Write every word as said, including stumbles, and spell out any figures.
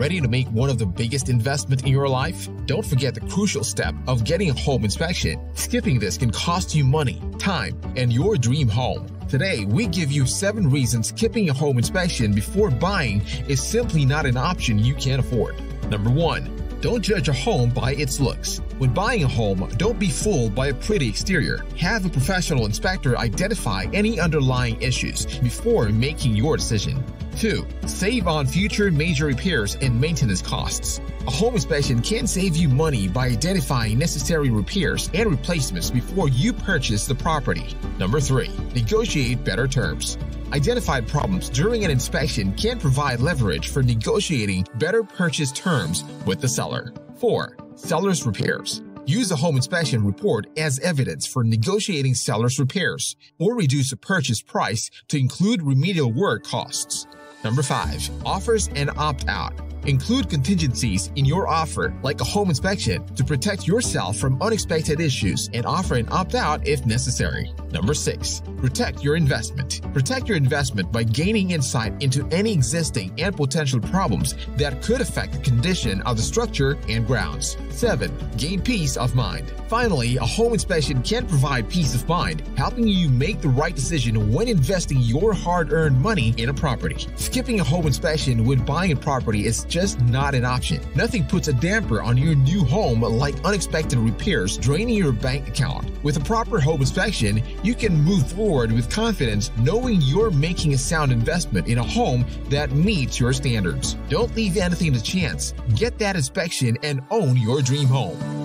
Ready to make one of the biggest investments in your life? Don't forget the crucial step of getting a home inspection. Skipping this can cost you money, time, and your dream home. Today, we give you seven reasons skipping a home inspection before buying is simply not an option you can't afford. Number one. Don't judge a home by its looks. When buying a home, don't be fooled by a pretty exterior. Have a professional inspector identify any underlying issues before making your decision. two. Save on future major repairs and maintenance costs. A home inspection can save you money by identifying necessary repairs and replacements before you purchase the property. Number three. Negotiate better terms. Identified problems during an inspection can provide leverage for negotiating better purchase terms with the seller. four. Seller's repairs. Use the home inspection report as evidence for negotiating seller's repairs or reduce the purchase price to include remedial work costs. Number five. Offers and opt-out. Include contingencies in your offer, like a home inspection, to protect yourself from unexpected issues and offer an opt-out if necessary. Number six. Protect your investment. Protect your investment by gaining insight into any existing and potential problems that could affect the condition of the structure and grounds. seven. Gain peace of mind. Finally, a home inspection can provide peace of mind, helping you make the right decision when investing your hard-earned money in a property. Skipping a home inspection when buying a property is just not an option. Nothing puts a damper on your new home like unexpected repairs draining your bank account. With a proper home inspection, you can move forward with confidence knowing you're making a sound investment in a home that meets your standards. Don't leave anything to chance. Get that inspection and own your dream home.